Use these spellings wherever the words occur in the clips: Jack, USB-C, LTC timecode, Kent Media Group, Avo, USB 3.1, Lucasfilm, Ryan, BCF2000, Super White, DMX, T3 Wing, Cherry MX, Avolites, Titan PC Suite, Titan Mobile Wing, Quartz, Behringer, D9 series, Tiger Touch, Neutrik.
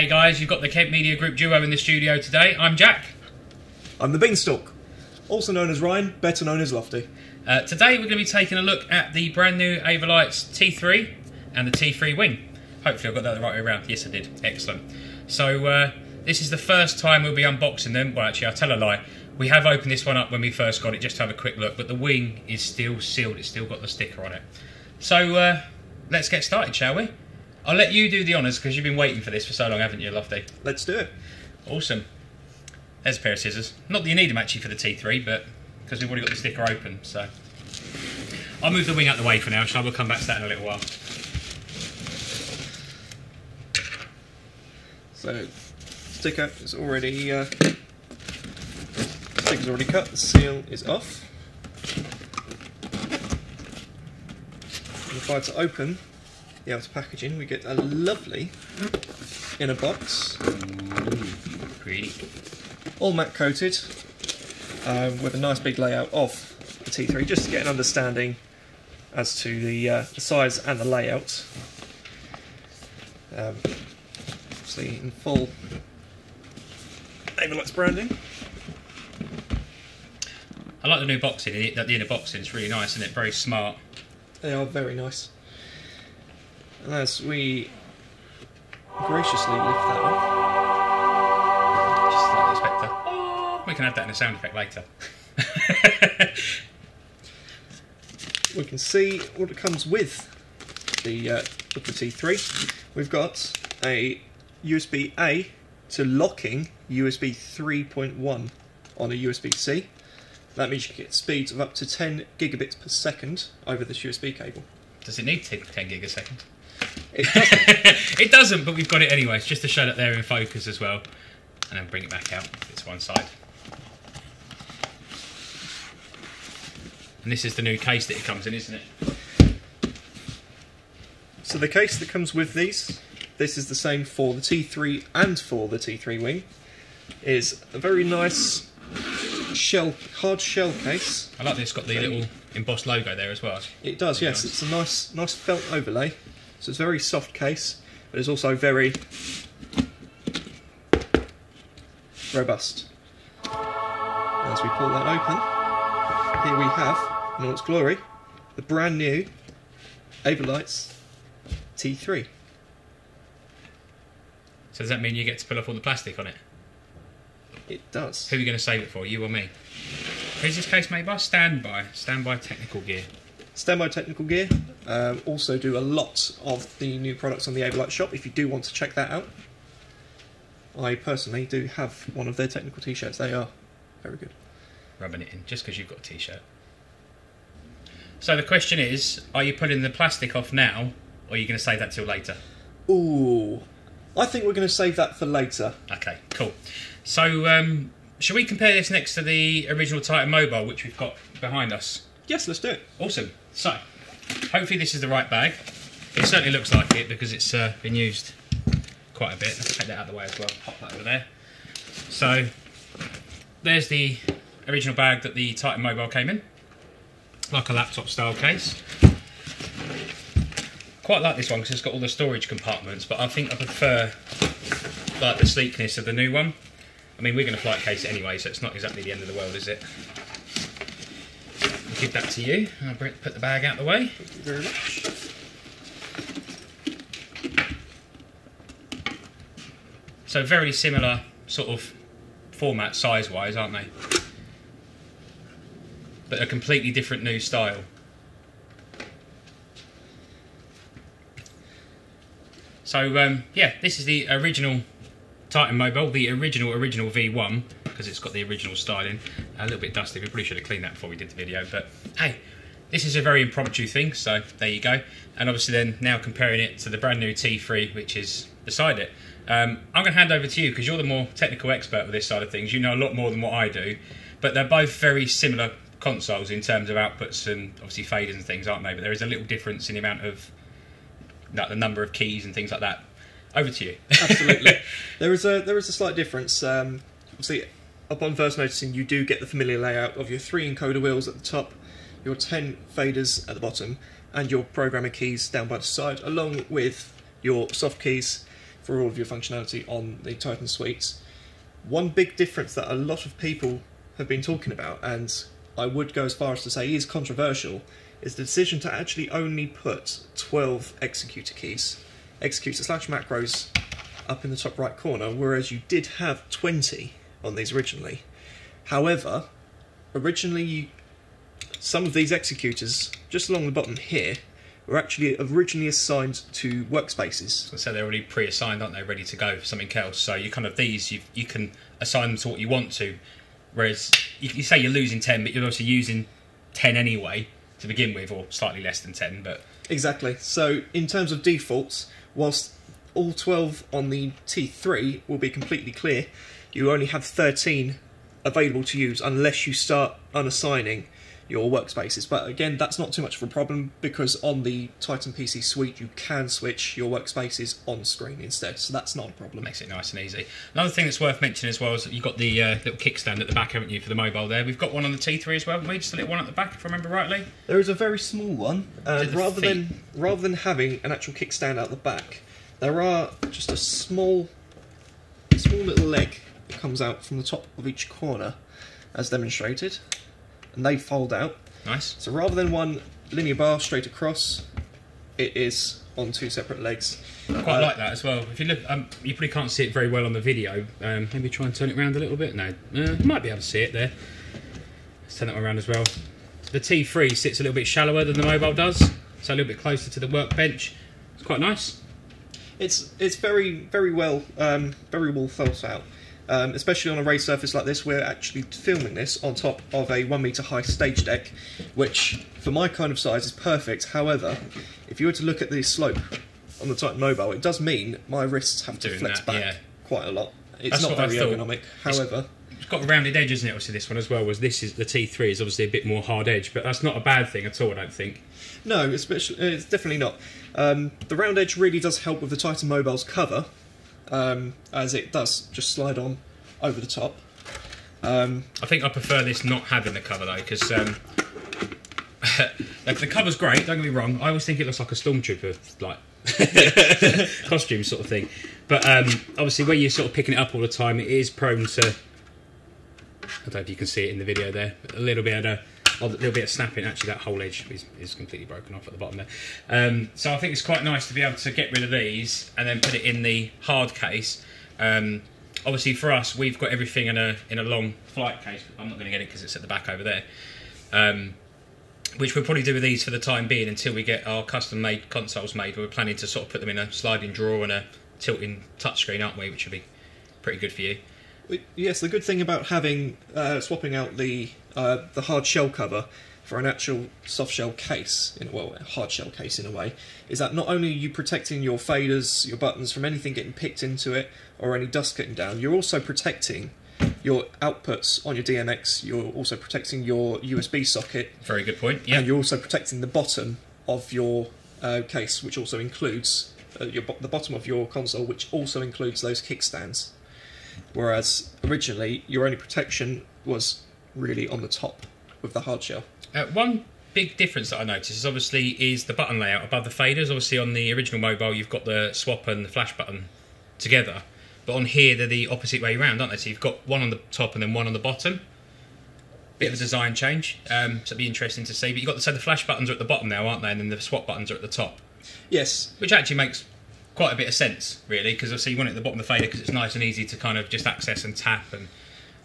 Hey guys, you've got the Kent Media Group duo in the studio today. I'm Jack. I'm the Beanstalk, also known as Ryan, better known as Lofty. Today we're going to be taking a look at the brand new Avolites T3 and the T3 Wing. Hopefully I got that the right way around. Yes I did, excellent. So this is the first time we'll be unboxing them. Well actually I'll tell a lie, we have opened this one up when we first got it just to have a quick look, but the Wing is still sealed, it's still got the sticker on it. So let's get started, shall we? I'll let you do the honours because you've been waiting for this for so long, haven't you, Lofty? Let's do it. Awesome. There's a pair of scissors. Not that you need them actually for the T3, but because we've already got the sticker open, so. I'll move the Wing out the way for now, shall I? We'll come back to that in a little while. So, sticker is already, sticker's already cut, the seal is off. And if I had to open the outer packaging, we get a lovely inner box. Pretty. All matte coated with a nice big layout of the T3, just to get an understanding as to the size and the layout. Obviously in full Avolites branding. I like the new boxing, the inner boxing is really nice, isn't it? Very smart. They are very nice. And as we graciously lift that off, just like the Spectre. Oh, we can add that in a sound effect later. We can see what it comes with the T3. We've got a USB-A to locking USB 3.1 on a USB-C. That means you can get speeds of up to 10 gigabits per second over this USB cable. Does it need 10 gig a second? It doesn't. It doesn't, but we've got it anyway. It's just to show that they're in focus as well. And then bring it back out if it's one side. And this is the new case that it comes in, isn't it? So the case that comes with these, this is the same for the T3 and for the T3 Wing, is a very nice shell, hard shell case. I like this, it's got the little embossed logo there as well. It does, yes. Nice. It's a nice felt overlay. So it's a very soft case, but it's also very robust. As we pull that open, here we have, in all its glory, the brand new Avolites T3. So does that mean you get to pull off all the plastic on it? It does. Who are you going to save it for, you or me? Who's this case made by? Standby. Standby Technical Gear. Standby Technical Gear also do a lot of the new products on the Avolites shop if you do want to check that out. I personally do have one of their technical t-shirts, they are very good. Rubbing it in just because you've got a t-shirt. So the question is, are you pulling the plastic off now or are you going to save that till later? Ooh, I think we're going to save that for later. Okay, cool. So shall we compare this next to the original Titan Mobile which we've got behind us? Yes, let's do it. Awesome. So, hopefully this is the right bag. It certainly looks like it because it's been used quite a bit. Let's take that out of the way as well. Pop that over there. So, there's the original bag that the Titan Mobile came in. Like a laptop style case. Quite like this one because it's got all the storage compartments, but I think I prefer like the sleekness of the new one. I mean, we're going to flight case it anyway, so it's not exactly the end of the world, is it? Give that to you. I'll put the bag out of the way. Thank you very much. So very similar sort of format size-wise, aren't they? But a completely different new style. So yeah, this is the original Titan Mobile, the original V1. Because it's got the original styling. A little bit dusty, we probably should have cleaned that before we did the video, but hey, this is a very impromptu thing, so there you go. And obviously then now comparing it to the brand new T3 which is beside it. I'm going to hand over to you because you're the more technical expert with this side of things, you know a lot more than what I do, but they're both very similar consoles in terms of outputs and obviously faders and things, aren't they? But there is a little difference in the amount of, like the number of keys and things like that. Over to you. Absolutely. There is a slight difference. Obviously, upon first noticing, you do get the familiar layout of your 3 encoder wheels at the top, your 10 faders at the bottom, and your programmer keys down by the side, along with your soft keys for all of your functionality on the Titan suites. One big difference that a lot of people have been talking about, and I would go as far as to say is controversial, is the decision to actually only put 12 executor keys, executor/macros, up in the top right corner, whereas you did have 20 on these originally. However, originally some of these executors, just along the bottom here, were actually originally assigned to workspaces. So they're already pre-assigned, aren't they, ready to go for something else. So you kind of, these, you can assign them to what you want to, whereas you say you're losing 10, but you're obviously using 10 anyway to begin with, or slightly less than 10. But exactly. So in terms of defaults, whilst all 12 on the T3 will be completely clear, you only have 13 available to use unless you start unassigning your workspaces. But again, that's not too much of a problem, because on the Titan PC Suite you can switch your workspaces on screen instead, so that's not a problem. Makes it nice and easy. Another thing that's worth mentioning as well is that you've got the little kickstand at the back, haven't you, for the mobile there. We've got one on the T3 as well, haven't we? Just a little one at the back, if I remember rightly. There is a very small one, and rather than having an actual kickstand out the back, there are just a small little leg that comes out from the top of each corner, as demonstrated. And they fold out. Nice. So rather than one linear bar straight across, it is on two separate legs. I quite like that as well. If you look, you probably can't see it very well on the video. Maybe try and turn it around a little bit. No, you might be able to see it there. Let's turn that one around as well. The T3 sits a little bit shallower than the mobile does, so a little bit closer to the workbench. It's quite nice. It's very well thought out. Especially on a raised surface like this. We're actually filming this on top of a 1 meter high stage deck, which for my kind of size is perfect. However, if you were to look at the slope on the Titan Mobile, it does mean my wrists have to flex back quite a lot. It's not very ergonomic, however. It's got a rounded edge, isn't it? Obviously, this one as well. The T3 is obviously a bit more hard edge, but that's not a bad thing at all, I don't think. No, it's definitely not. The round edge really does help with the Titan Mobile's cover, as it does just slide on over the top. I think I prefer this not having the cover though, because the cover's great, don't get me wrong. I always think it looks like a stormtrooper like costume sort of thing, but obviously when you're sort of picking it up all the time, it is prone to, I don't know if you can see it in the video there, a little bit of snapping. Actually, that whole edge is completely broken off at the bottom there. So I think it's quite nice to be able to get rid of these and then put it in the hard case. Obviously, for us, we've got everything in a long flight case. I'm not going to get it because it's at the back over there. Which we'll probably do with these for the time being until we get our custom-made consoles made. We're planning to sort of put them in a sliding drawer and a tilting touchscreen, aren't we? Which would be pretty good for you. Yes, the good thing about having swapping out the hard shell cover for an actual soft shell case, hard shell case in a way, is that not only are you protecting your faders, your buttons from anything getting picked into it or any dust getting down, you're also protecting your outputs on your DMX, you're also protecting your USB socket. Very good point, yeah. And you're also protecting the bottom of your case, which also includes the bottom of your console, which also includes those kickstands. Whereas originally your only protection was really on the top with the hard shell. One big difference that I noticed is obviously the button layout above the faders. Obviously on the original mobile you've got the swap and the flash button together, but on here they're the opposite way around, aren't they? So you've got one on the top and then one on the bottom. Bit of a design change, so it'd be interesting to see. But you've got the flash buttons are at the bottom now, aren't they? And then the swap buttons are at the top. Yes. Which actually makes quite a bit of sense, really, because obviously you want it at the bottom of the fader because it's nice and easy to kind of just access and tap. And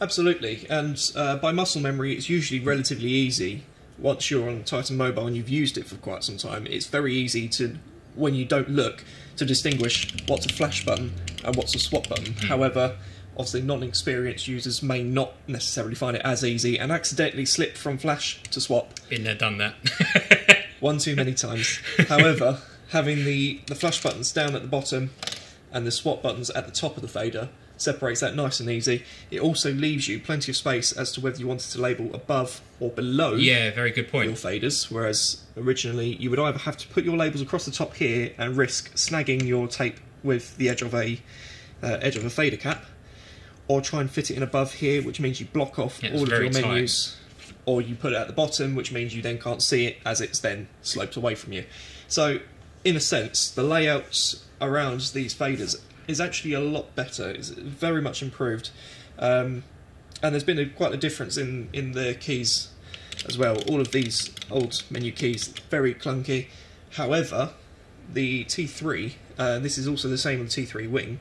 absolutely, and by muscle memory it's usually relatively easy. Once you're on Titan Mobile and you've used it for quite some time, it's very easy to, when you don't look, to distinguish what's a flash button and what's a swap button. However, obviously non-experienced users may not necessarily find it as easy and accidentally slip from flash to swap. Been there, done that. One too many times. However, having the flash buttons down at the bottom and the swap buttons at the top of the fader separates that nice and easy. It also leaves you plenty of space as to whether you wanted to label above or below. Yeah, very good point. Your faders, whereas originally you would either have to put your labels across the top here and risk snagging your tape with the edge of a fader cap, or try and fit it in above here, which means you block off all of your menus. Or you put it at the bottom, which means you then can't see it as it's then sloped away from you. So in a sense, the layouts around these faders is actually a lot better. It's very much improved. And there's been quite a difference in the keys as well. All of these old menu keys, very clunky. However, the T3, this is also the same on the T3 Wing,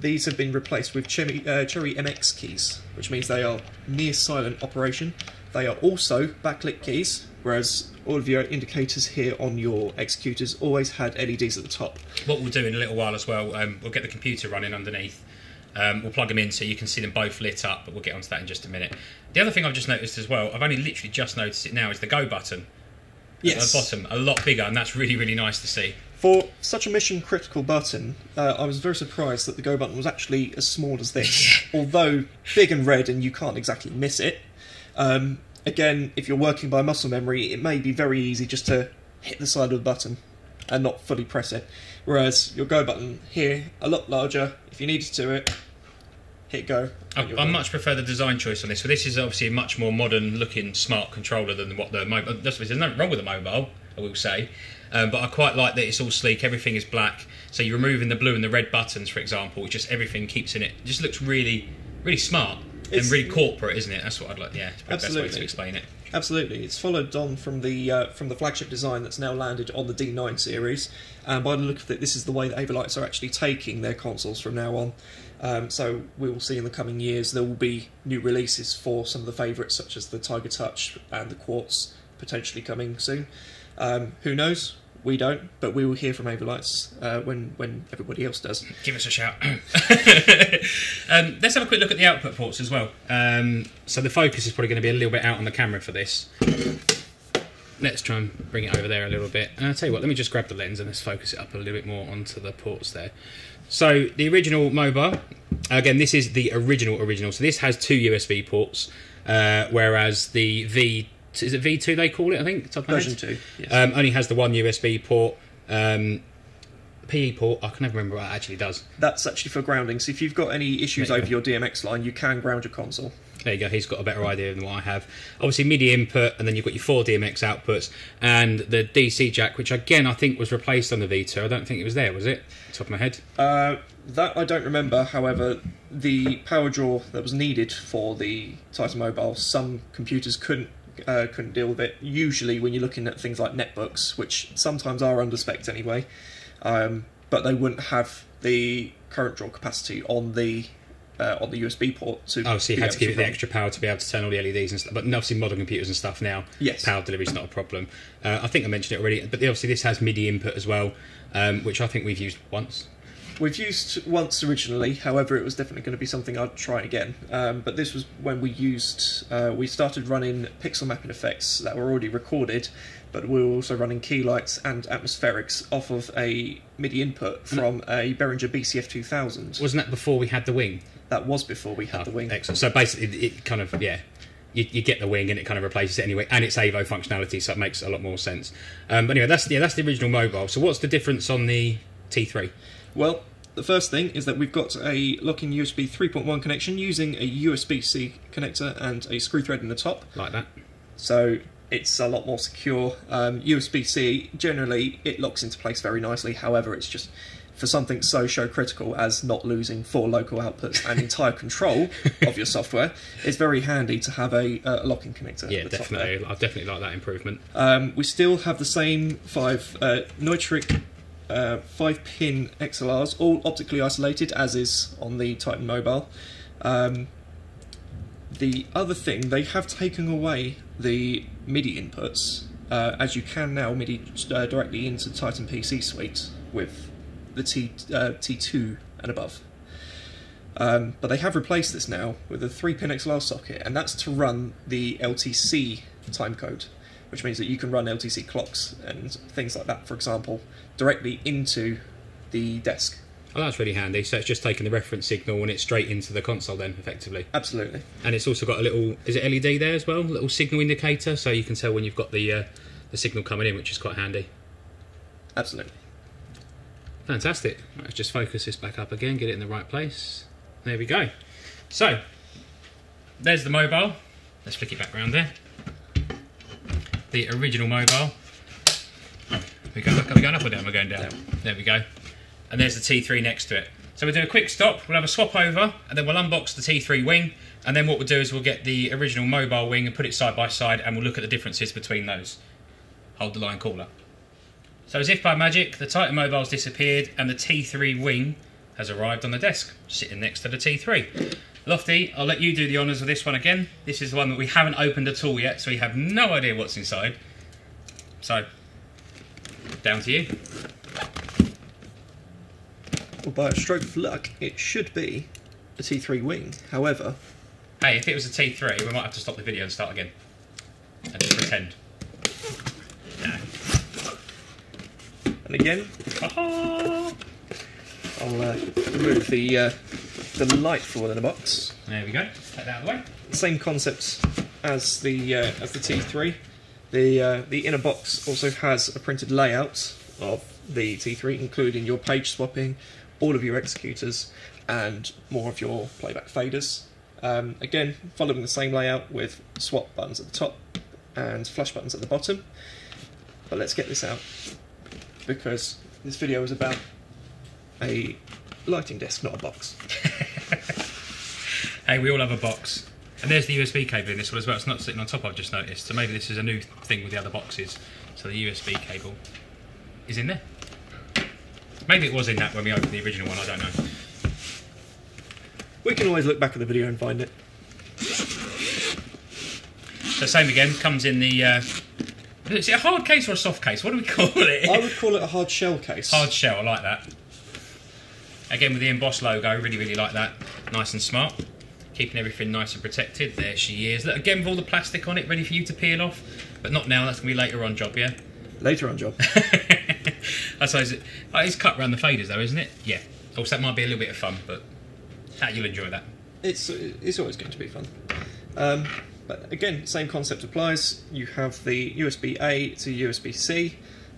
these have been replaced with Cherry MX keys, which means they are near silent operation. They are also backlit keys, whereas all of your indicators here on your executors always had LEDs at the top. What we'll do in a little while as well, we'll get the computer running underneath. We'll plug them in so you can see them both lit up, but we'll get onto that in just a minute. The other thing I've just noticed as well, I've only literally just noticed it now, is the go button. Yes. At the bottom, a lot bigger, and that's really, really nice to see. For such a mission-critical button, I was very surprised that the go button was actually as small as this, although big and red and you can't exactly miss it. Again, if you're working by muscle memory, it may be very easy just to hit the side of the button and not fully press it. Whereas your go button here, a lot larger, if you needed to hit go. I much prefer the design choice on this. So this is obviously a much more modern looking smart controller than what the mobile, there's nothing wrong with the mobile, I will say. But I quite like that it's all sleek, everything is black. So you're removing the blue and the red buttons, for example, just everything keeps in it. It just looks really, really smart. And really corporate, isn't it? That's what I'd like. Yeah, it's probably the best way to explain it. Absolutely, it's followed on from the flagship design that's now landed on the D9 series. And by the look of it, this is the way that Avolites are actually taking their consoles from now on. So we will see in the coming years there will be new releases for some of the favourites, such as the Tiger Touch and the Quartz, potentially coming soon. Who knows? We don't, but we will hear from Avolites when everybody else does. Give us a shout. Let's have a quick look at the output ports as well. So the focus is probably going to be a little bit out on the camera for this. Let's try and bring it over there a little bit. And I'll tell you what, let me just grab the lens and let's focus it up a little bit more onto the ports there. So the original mobile, again, this is the original. So this has two USB ports, whereas the is it V2 they call it, I think? Version 2, yes. Only has the one USB port. PE port, I can never remember what it actually does. That's actually for grounding, so if you've got any issues over your DMX line, you can ground your console. There you go, he's got a better idea than what I have. Obviously MIDI input, and then you've got your 4 DMX outputs, and the DC jack, which again I think was replaced on the V2. I don't think it was there, was it? Top of my head. That I don't remember, however, the power draw that was needed for the Titan Mobile, some computers couldn't deal with it. Usually when you're looking at things like netbooks, which sometimes are under spec anyway, but they wouldn't have the current draw capacity on the USB port. Oh, so you had to give it the extra power to be able to turn all the LEDs and stuff. But obviously modern computers and stuff now, yes, power delivery is not a problem. I think I mentioned it already, but obviously this has MIDI input as well, which I think we've used once. We've used once originally, however it was definitely going to be something I'd try again. But this was when we used, we started running pixel mapping effects that were already recorded, but we were also running key lights and atmospherics off of a MIDI input from a Behringer BCF2000. Wasn't that before we had the Wing? That was before we had the Wing. Excellent. So basically it kind of, yeah, you get the Wing and it kind of replaces it anyway, and it's AVO functionality, so it makes a lot more sense. But anyway, that's the original mobile. So what's the difference on the T3? Well, the first thing is that we've got a locking USB 3.1 connection using a USB-C connector and a screw thread in the top. Like that. So it's a lot more secure. USB-C, generally, it locks into place very nicely. However, it's just for something so show critical as not losing 4 local outputs and entire control of your software, it's very handy to have a locking connector. Yeah, definitely. I definitely like that improvement. We still have the same 5 Neutrik 5-pin XLRs, all optically isolated, as is on the Titan Mobile. The other thing, they have taken away the MIDI inputs, as you can now MIDI directly into Titan PC Suite with the T2 and above. But they have replaced this now with a 3-pin XLR socket, and that's to run the LTC timecode, which means that you can run LTC clocks and things like that, for example, directly into the desk. Oh, that's really handy. So it's just taking the reference signal and it's straight into the console then, effectively. Absolutely. And it's also got a little, is it LED there as well? A little signal indicator, so you can tell when you've got the signal coming in, which is quite handy. Absolutely. Fantastic. Right, let's just focus this back up again, get it in the right place. There we go. So, there's the mobile. Let's flick it back around there. The original mobile. Are we going up or down? We're going down. There we go. And there's the T3 next to it. So we'll do a quick stop, we'll have a swap over, and then we'll unbox the T3 Wing, and then what we'll do is we'll get the original mobile wing and put it side by side, and we'll look at the differences between those. Hold the line caller. So as if by magic, the Titan Mobile's disappeared and the T3 Wing has arrived on the desk, sitting next to the T3. Lofty, I'll let you do the honours of this one again. This is the one that we haven't opened at all yet, so we have no idea what's inside. So, down to you. Well, by a stroke of luck, it should be a T3 Wing, however... Hey, if it was a T3, we might have to stop the video and start again. And just pretend. No. And again, I'll remove the light for one in the box. There we go. Take that out of the way. Same concept as the T3. The inner box also has a printed layout of the T3, including your page swapping, all of your executors, and more of your playback faders. Again, following the same layout with swap buttons at the top and flash buttons at the bottom. But let's get this out, because this video is about a lighting desk, not a box. Hey, we all have a box. And there's the USB cable in this one as well. It's not sitting on top, I've just noticed. So maybe this is a new thing with the other boxes. So the USB cable is in there. Maybe it was in that when we opened the original one, I don't know. We can always look back at the video and find it. So same again, comes in the... Is it a hard case or a soft case? What do we call it? I would call it a hard shell case. Hard shell, I like that. Again with the embossed logo, really like that. Nice and smart. Keeping everything nice and protected. There she is. Look, again with all the plastic on it, ready for you to peel off. But not now, that's going to be later on job, yeah? Later on job. I suppose it's cut around the faders though, isn't it? Yeah. Also, that might be a little bit of fun, but you'll enjoy that. It's always going to be fun. But again, same concept applies. You have the USB-A to USB-C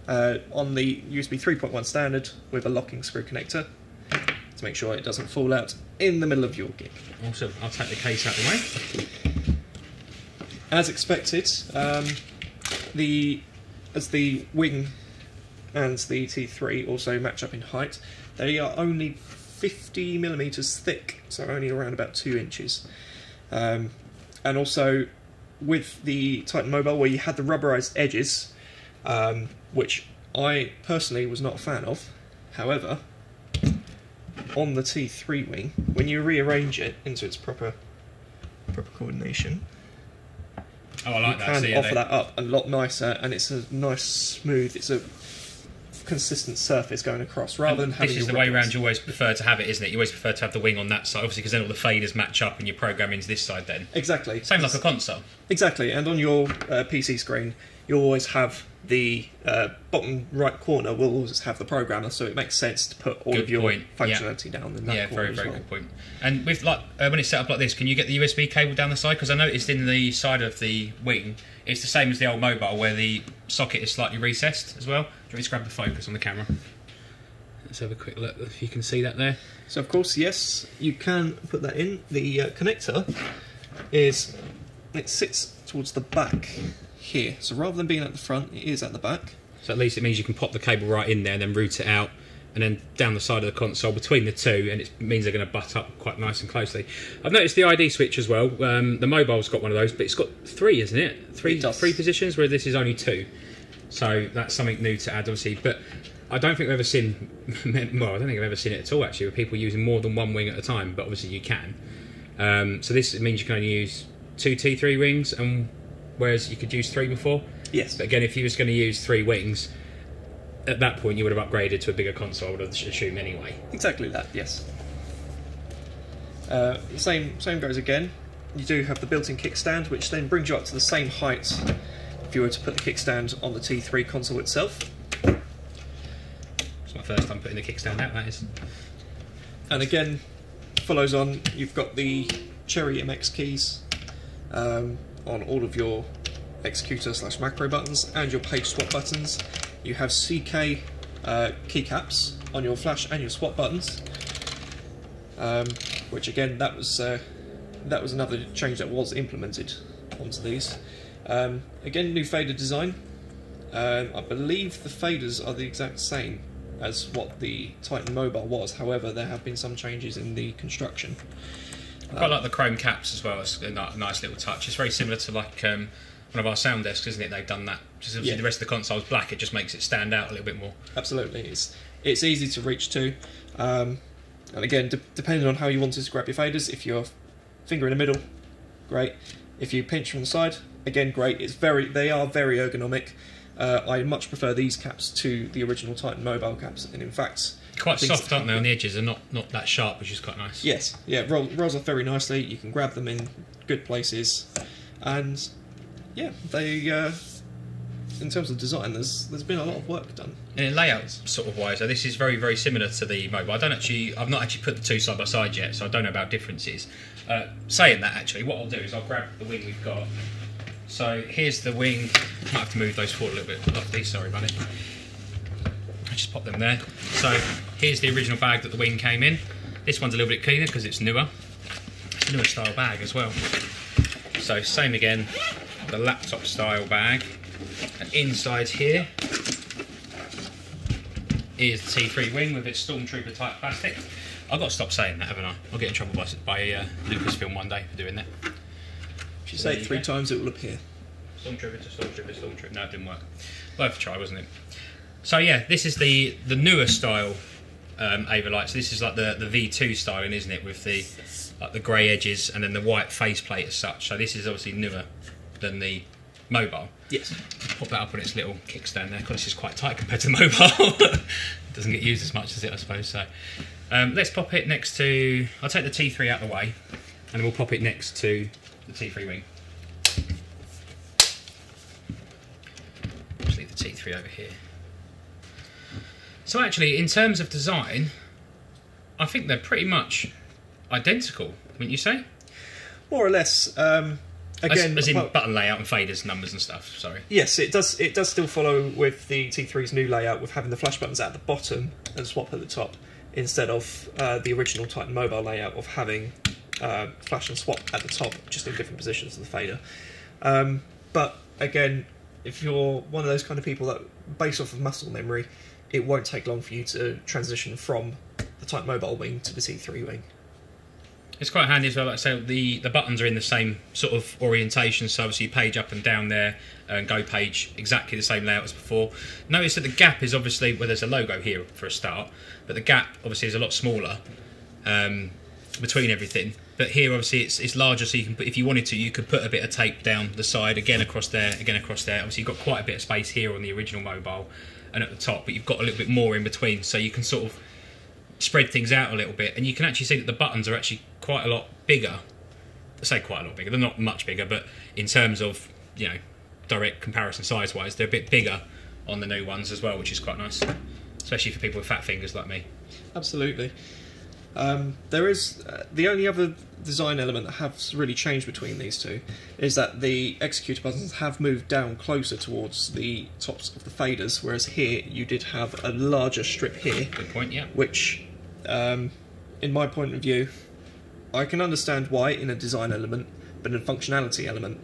on the USB 3.1 standard with a locking screw connector to make sure it doesn't fall out in the middle of your gig. Awesome, I'll take the case out of the way. As expected, as the Wing and the T3 also match up in height, they are only 50mm thick, so only around about 2 inches. And also, with the Titan Mobile, where you had the rubberized edges, which I personally was not a fan of. However, on the T3 Wing, when you rearrange it into its proper coordination, oh, I like that. You can offer that up a lot nicer, and it's a nice, smooth, it's a consistent surface going across, rather than having... This is the way around you always prefer to have it, isn't it? You always prefer to have the wing on that side, obviously, because then all the faders match up and your programming's this side then. Exactly. Same like a console. Exactly, and on your PC screen, you always have the bottom right corner will always have the programmer, so it makes sense to put all of your functionality down in that corner. Yeah, very, very good point. And with, like, when it's set up like this, can you get the USB cable down the side? Because I noticed in the side of the wing, it's the same as the old mobile, where the socket is slightly recessed as well. Let's grab the focus on the camera. Let's have a quick look if you can see that there. So of course, yes, you can put that in. The connector sits towards the back here. So rather than being at the front, it is at the back. So at least it means you can pop the cable right in there and then route it out and then down the side of the console between the two, and it means they're going to butt up quite nice and closely. I've noticed the ID switch as well. The mobile's got one of those, but it's got three, isn't it? Three positions, where this is only two. So that's something new to add, obviously, but I don't think we've ever seen, well, I don't think I've ever seen it at all, actually, with people using more than one wing at a time, but obviously you can. So this means you can only use two T3 wings, and whereas you could use three before. Yes. But again, if you was going to use three wings, at that point you would have upgraded to a bigger console, I would assume, anyway. Exactly that, yes. Same goes again. You do have the built-in kickstand, which then brings you up to the same height if you were to put the kickstand on the T3 console itself. It's my first time putting the kickstand out, that is. And again, follows on, you've got the Cherry MX keys on all of your executor/macro buttons and your page swap buttons. You have CK keycaps on your flash and your swap buttons, which again, that was another change that was implemented onto these. Again, new fader design. I believe the faders are the exact same as what the Titan Mobile was. However, there have been some changes in the construction. I quite like the chrome caps as well. It's a nice little touch. It's very similar to like one of our sound desks, isn't it? They've done that. Just obviously the rest of the console's black. It just makes it stand out a little bit more. Absolutely, it's easy to reach to, and again, depending on how you want to grab your faders. If your finger in the middle, great. If you pinch from the side, again, great. It's they are very ergonomic. I much prefer these caps to the original Titan Mobile caps, and in fact, quite soft, aren't they? On the edges, they're not that sharp, which is quite nice. Yes, yeah, rolls off very nicely. You can grab them in good places, and yeah, they. In terms of design, there's been a lot of work done. And in layouts sort of wise, so this is very, very similar to the Mobile. I've not actually put the two side by side yet, so I don't know about differences. Saying that, actually, what I'll do is I'll grab the wing we've got. So here's the wing. I might have to move those forward a little bit. Like these, sorry about it. I just pop them there. So here's the original bag that the wing came in. This one's a little bit cleaner because it's newer. It's a newer style bag as well. So same again, the laptop style bag. And inside here is the T3 Wing with its Stormtrooper type plastic. I've got to stop saying that, haven't I? I'll get in trouble by Lucasfilm one day for doing that. If you say it three times, it will appear. Stormtrooper to Stormtrooper, Stormtrooper. No, it didn't work. Worth a try, wasn't it? So yeah, this is the newer style Avolites. So this is like the V2 styling, isn't it? With the grey edges and then the white faceplate as such. So this is obviously newer than the Mobile. Yes. Pop that up on its little kickstand there. Of course, it's quite tight compared to the Mobile. It doesn't get used as much as it, I suppose. So, let's pop it next to. I'll take the T3 out of the way, and we'll pop it next to the T3 Wing. Just leave the T3 over here. So, actually, in terms of design, I think they're pretty much identical, wouldn't you say? More or less. Again, as in button layout and faders, numbers and stuff, sorry. Yes, it does still follow with the T3's new layout with having the flash buttons at the bottom and swap at the top instead of the original Titan Mobile layout of having flash and swap at the top, just in different positions of the fader. But again, if you're one of those kind of people that, based off of muscle memory, it won't take long for you to transition from the Titan Mobile Wing to the T3 Wing. It's quite handy as well, like I say, the buttons are in the same sort of orientation, so obviously page up and down there, and go page, exactly the same layout as before. Notice that the gap is obviously, well there's a logo here for a start, but the gap obviously is a lot smaller between everything. But here obviously it's larger, so you can put, if you wanted to, you could put a bit of tape down the side, again across there, again across there. Obviously you've got quite a bit of space here on the original Mobile and at the top, but you've got a little bit more in between, so you can sort of spread things out a little bit, and you can actually see that the buttons are actually quite a lot bigger. I say quite a lot bigger, they're not much bigger, but in terms of, you know, direct comparison size wise, they're a bit bigger on the new ones as well, which is quite nice, especially for people with fat fingers like me. Absolutely. There is the only other design element that has really changed between these two is that the executor buttons have moved down closer towards the tops of the faders, whereas here you did have a larger strip here. Good point, yeah. Which in my point of view, I can understand why in a design element, but in a functionality element,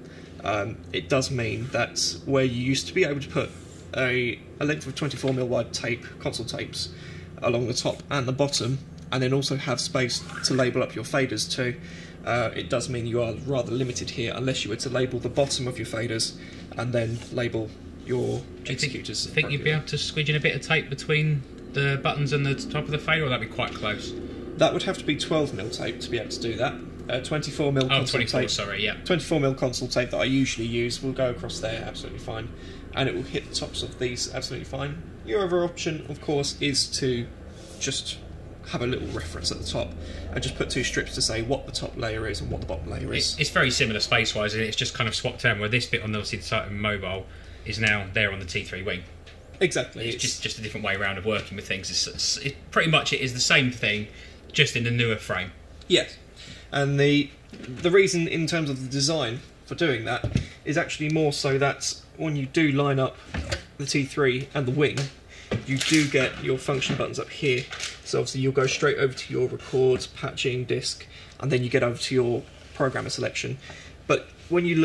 it does mean that where you used to be able to put a length of 24mm wide tape, console tapes, along the top and the bottom, and then also have space to label up your faders too, it does mean you are rather limited here unless you were to label the bottom of your faders and then label your executors. Do you think you'd be able to squidge in a bit of tape between the buttons and the top of the fader, or would that be quite close? That would have to be 12mm tape to be able to do that. 24mm console tape. Sorry, yeah. 24mm console tape that I usually use will go across there absolutely fine, and it will hit the tops of these absolutely fine. Your other option, of course, is to just have a little reference at the top and just put two strips to say what the top layer is and what the bottom layer is. It's very similar space-wise, and it's just kind of swapped down where this bit on the Titan Mobile is now there on the T3 Wing. Exactly. It's just a different way around of working with things. It pretty much it is the same thing, just in the newer frame. Yes, and the reason in terms of the design for doing that is actually more so that when you do line up the T3 and the Wing, you do get your function buttons up here. So obviously you'll go straight over to your records, patching, disk, and then you get over to your programmer selection. But when you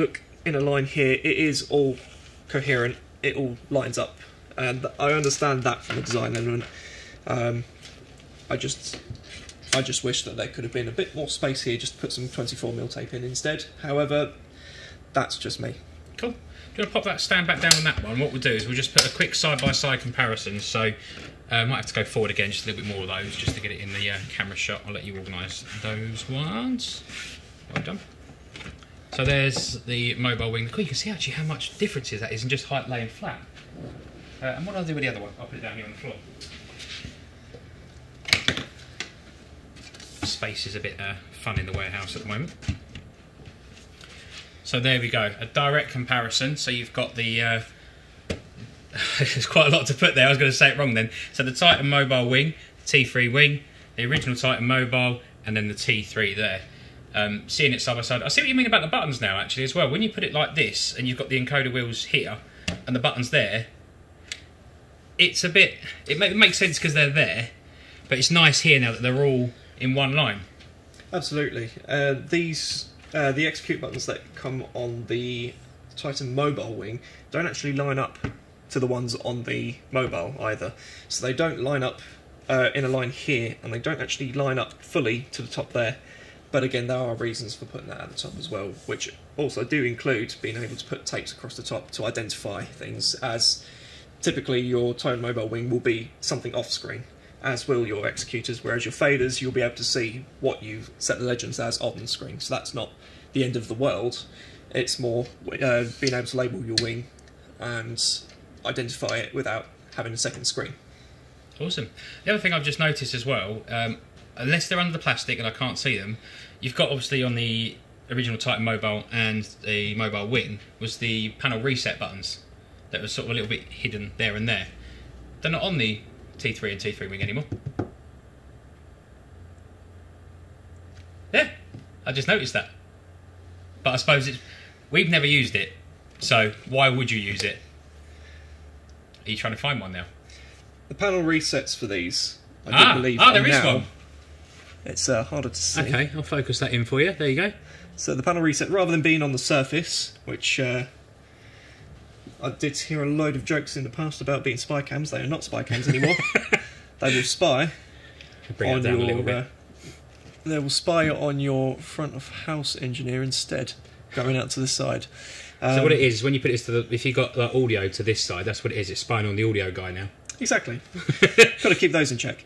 look in a line here, it is all coherent. It all lines up and I understand that from the design element. I just wish that there could have been a bit more space here, just to put some 24mm tape in instead. However, that's just me. Cool. Do you want to pop that stand back down on that one? What we'll do is we'll just put a quick side-by-side comparison. So I might have to go forward again, just a little bit more of those, just to get it in the camera shot. I'll let you organise those ones. Well done. So there's the mobile wing. You can see actually how much difference that is in just height, laying flat. And what I'll do with the other one, I'll put it down here on the floor. Space is a bit fun in the warehouse at the moment. So there we go, a direct comparison. So you've got the there's quite a lot to put there, I was going to say it wrong then. So the Titan Mobile Wing, the T3 Wing, the original Titan Mobile, and then the T3 there. Seeing it side by side, I see what you mean about the buttons now actually as well. When you put it like this and you've got the encoder wheels here and the buttons there, it's a bit, it makes sense because they're there, but it's nice here now that they're all in one line. Absolutely. The execute buttons that come on the Titan Mobile Wing don't actually line up to the ones on the mobile either. So they don't line up in a line here, and they don't actually line up fully to the top there. But again, there are reasons for putting that at the top as well, which also do include being able to put tapes across the top to identify things, as typically your Titan Mobile Wing will be something off screen, as will your executors, whereas your faders, you'll be able to see what you've set the legends as on screen. So that's not the end of the world. It's more being able to label your wing and identify it without having a second screen. Awesome. The other thing I've just noticed as well, unless they're under the plastic and I can't see them, you've got obviously on the original Titan Mobile and the Mobile Wing was the panel reset buttons that were sort of a little bit hidden there and there. They're not on the T3 and T3 Wing anymore. Yeah, I just noticed that. But I suppose it's, we've never used it, so why would you use it? Are you trying to find one now? The panel resets for these, I do believe there is now one. It's harder to see. Okay, I'll focus that in for you. There you go. So the panel reset, rather than being on the surface, which I did hear a load of jokes in the past about being spy cams. They are not spy cams anymore. They will spy on your they will spy on your front of house engineer instead, going out to this side. So what it is when you put it to the, if you got like, audio to this side, that's what it is. It's spying on the audio guy now. Exactly. Got to keep those in check.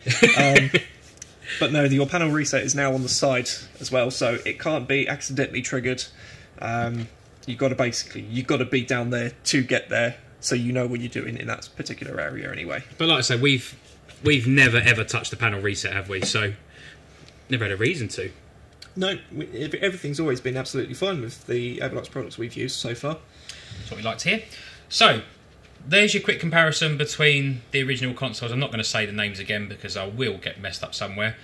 But no, your panel reset is now on the side as well, so it can't be accidentally triggered. You've got to be down there to get there, so you know what you're doing in that particular area anyway. But like I say, we've never ever touched the panel reset, have we? So never had a reason to. No, everything's always been absolutely fine with the Avolites products we've used so far. That's what we like to hear. So there's your quick comparison between the original consoles. I'm not going to say the names again because I will get messed up somewhere.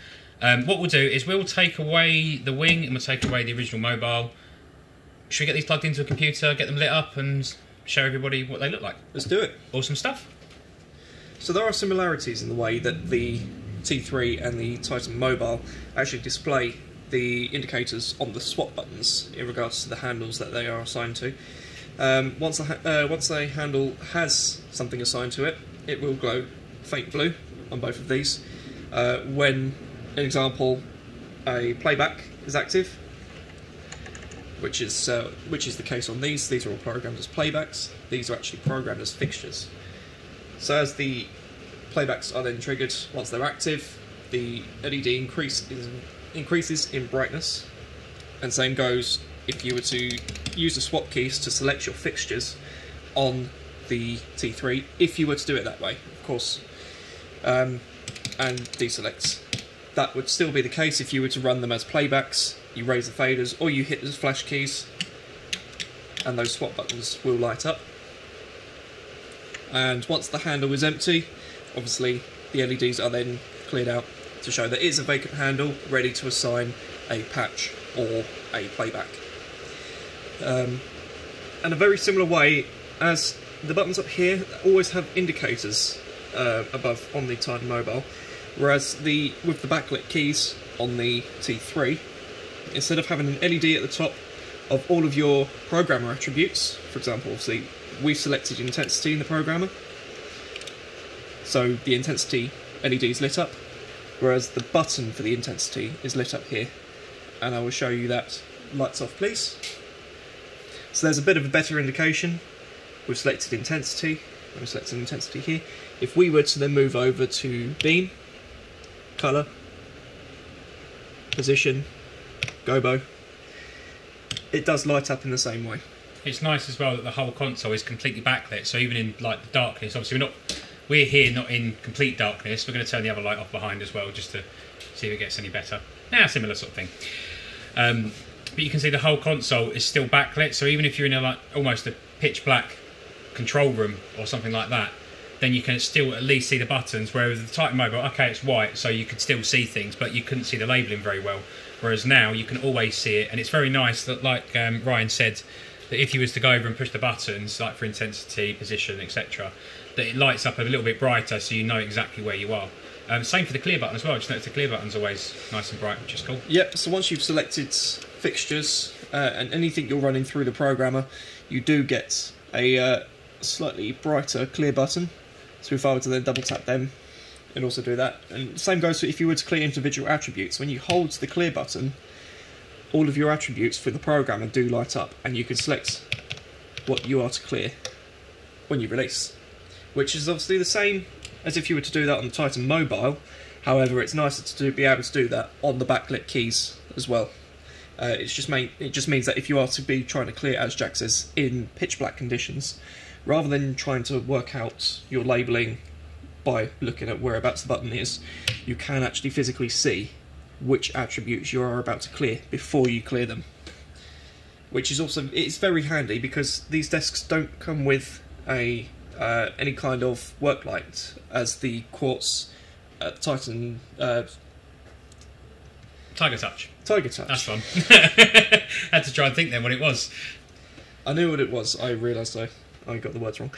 What we'll do is we'll take away the Wing and we'll take away the original Mobile. Should we get these plugged into a computer, get them lit up and show everybody what they look like? Let's do it. Awesome stuff. So there are similarities in the way that the T3 and the Titan Mobile actually display the indicators on the swap buttons in regards to the handles that they are assigned to. Once a handle has something assigned to it, it will glow faint blue on both of these. When, an example, a playback is active, which is the case on these. These are all programmed as playbacks. These are actually programmed as fixtures. So as the playbacks are then triggered, once they're active, the LED increases in brightness. And same goes if you were to use the swap keys to select your fixtures on the T3, if you were to do it that way, of course, and deselects. That would still be the case if you were to run them as playbacks. You raise the faders or you hit the flash keys and those swap buttons will light up. And once the handle is empty, obviously the LEDs are then cleared out to show that it's a vacant handle ready to assign a patch or a playback. And a very similar way as the buttons up here always have indicators above on the Titan Mobile, whereas with the backlit keys on the T3, instead of having an LED at the top of all of your programmer attributes, for example, obviously we've selected intensity in the programmer, so the intensity LED is lit up, whereas the button for the intensity is lit up here, and I will show you that. Lights off please. So there's a bit of a better indication. We've selected intensity, we've selected intensity here. If we were to then move over to beam, colour, position, gobo, it does light up in the same way. It's nice as well that the whole console is completely backlit, so even in like the darkness, obviously we're here not in complete darkness. We're going to turn the other light off behind as well just to see if it gets any better. Now similar sort of thing. But you can see the whole console is still backlit, so even if you're in a, like almost a pitch black control room or something like that, then you can still at least see the buttons. Whereas the Titan Mobile, okay, it's white, so you could still see things, but you couldn't see the labelling very well. Whereas now you can always see it, and it's very nice that, like Ryan said, that if you was to go over and push the buttons, like for intensity, position, etc., that it lights up a little bit brighter, so you know exactly where you are. Same for the clear button as well. I just noticed the clear button's always nice and bright, which is cool. Yep. So once you've selected fixtures and anything you're running through the programmer, you do get a slightly brighter clear button. So if I were to then double tap them, it'd also do that. And same goes for if you were to clear individual attributes. When you hold the clear button, all of your attributes for the programmer do light up, and you can select what you are to clear when you release, which is obviously the same as if you were to do that on the Titan Mobile. However, it's nicer to be able to do that on the backlit keys as well. It just means that if you are to be trying to clear, as Jack says, in pitch black conditions, rather than trying to work out your labelling by looking at whereabouts the button is, you can actually physically see which attributes you are about to clear before you clear them. Which is also, it's very handy because these desks don't come with a any kind of work light, as the Quartz Titan Tiger Touch. Tiger Touch. That's fun. Had to try and think then what it was. I knew what it was. I realised I got the words wrong.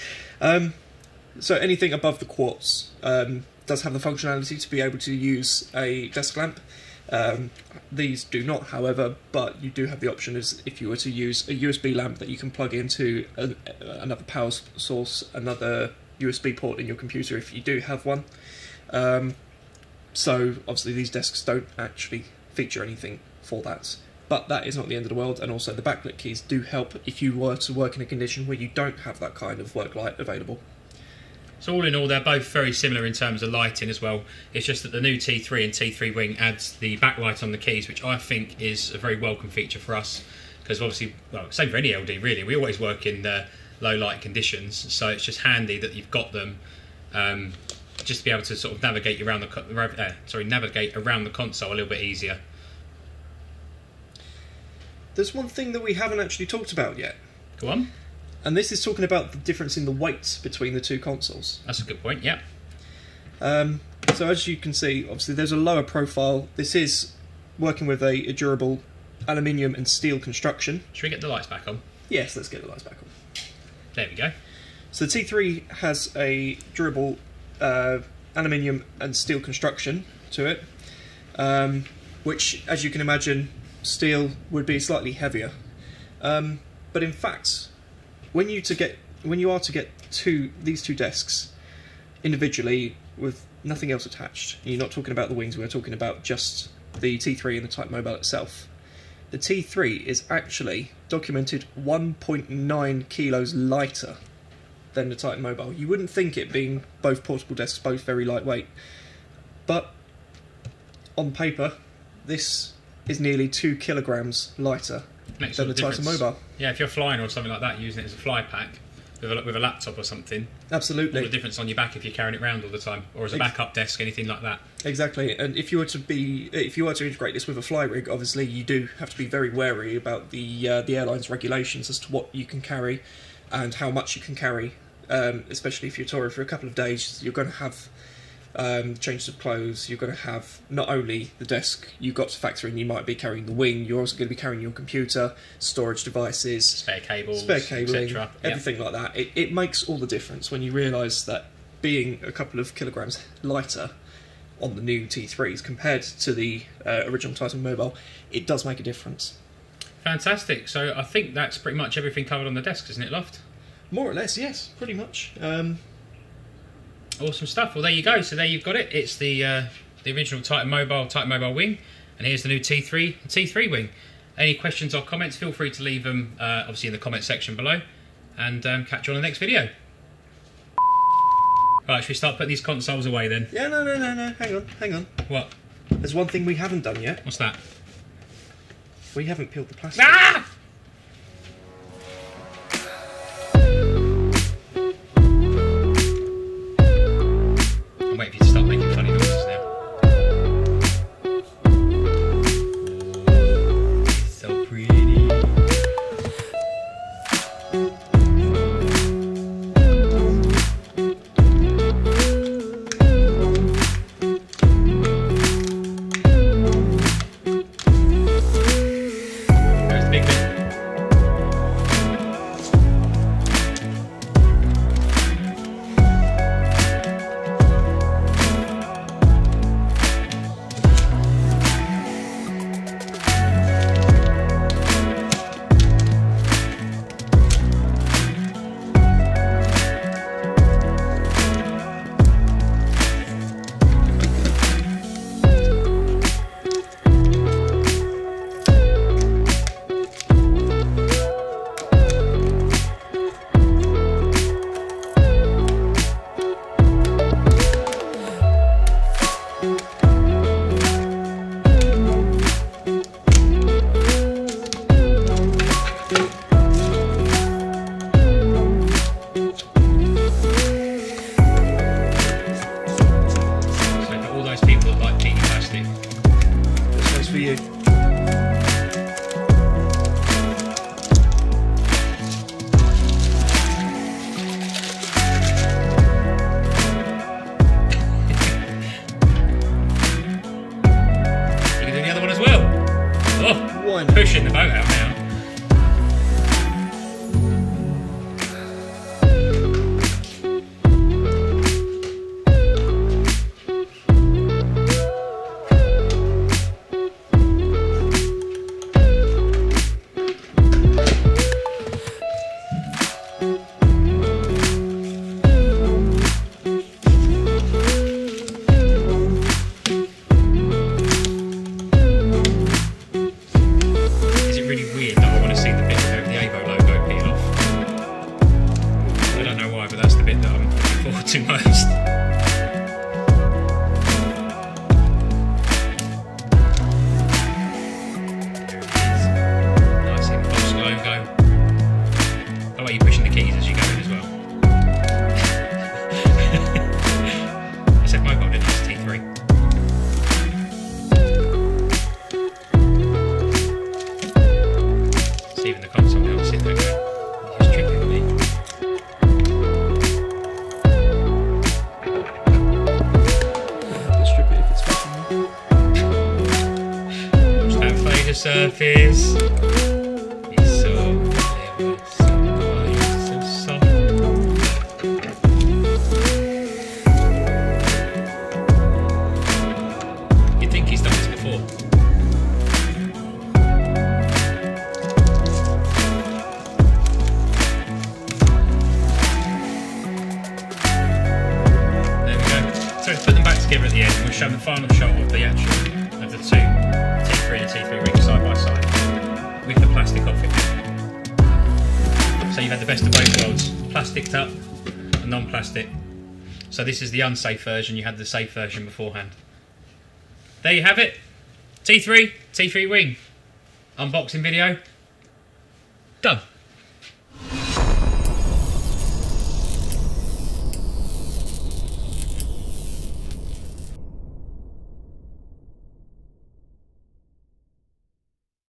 So anything above the Quartz does have the functionality to be able to use a desk lamp. These do not, however, but you do have the option is if you were to use a USB lamp that you can plug into another power source, another USB port in your computer if you do have one. So obviously these desks don't actually feature anything for that. But that is not the end of the world, and also the backlit keys do help if you were to work in a condition where you don't have that kind of work light available. So all in all, they're both very similar in terms of lighting as well. It's just that the new T3 and T3 Wing adds the backlight on the keys, which I think is a very welcome feature for us, because obviously, well, same for any LD really, we always work in low light conditions, so it's just handy that you've got them, just to be able to sort of navigate around the navigate around the console a little bit easier. There's one thing that we haven't actually talked about yet. Go on. And this is talking about the difference in the weights between the two consoles. That's a good point, yeah. So as you can see, obviously there's a lower profile. This is working with a durable aluminium and steel construction. Should we get the lights back on? Yes, let's get the lights back on. There we go. So the T3 has a durable aluminium and steel construction to it, which, as you can imagine, steel would be slightly heavier. But in fact, When you are to get these two desks individually with nothing else attached, you're not talking about the wings, we're talking about just the T3 and the Titan Mobile itself. The T3 is actually documented 1.9 kilos lighter than the Titan Mobile. You wouldn't think it, being both portable desks, both very lightweight. But on paper, this is nearly 2 kilograms lighter. Makes than the Titan Mobile. Yeah, if you're flying or something like that, using it as a fly pack with a laptop or something. Absolutely. All the difference on your back if you're carrying it around all the time, or as a backup desk, anything like that. Exactly. And if you were to integrate this with a fly rig, obviously you do have to be very wary about the airline's regulations as to what you can carry and how much you can carry. Especially if you're touring for a couple of days, you're going to have changes of clothes, you're going to have not only the desk, you've got to factor in you might be carrying the wing, you're also going to be carrying your computer, storage devices, spare cabling, etc. Everything like that. It makes all the difference when you realise that being a couple of kilograms lighter on the new T3s compared to the original Titan Mobile, it does make a difference. Fantastic. So I think that's pretty much everything covered on the desks, isn't it, Loft? More or less, yes, pretty much. Awesome stuff. Well, there you go. So there you've got it. It's the original Titan Mobile Wing, and here's the new T3 Wing. Any questions or comments, feel free to leave them obviously in the comment section below, and catch you on the next video. Right, should we start putting these consoles away then? Yeah, no, hang on. What? There's one thing we haven't done yet. What's that? We haven't peeled the plastic. Ah! I'm waiting for you to start making funny noises now. It's so pretty. Pushing the boat out now. Surface. It's so clever, so nice, so soft. You'd think he's done this before. There we go. So let's put them back together at the end. We'll show the final shot of the actual of the two. T3 and T3 Wing side by side with the plastic off it. So you've had the best of both worlds, plasticked up and non-plastic. So this is the unsafe version, you had the safe version beforehand. There you have it, T3 Wing unboxing video, done.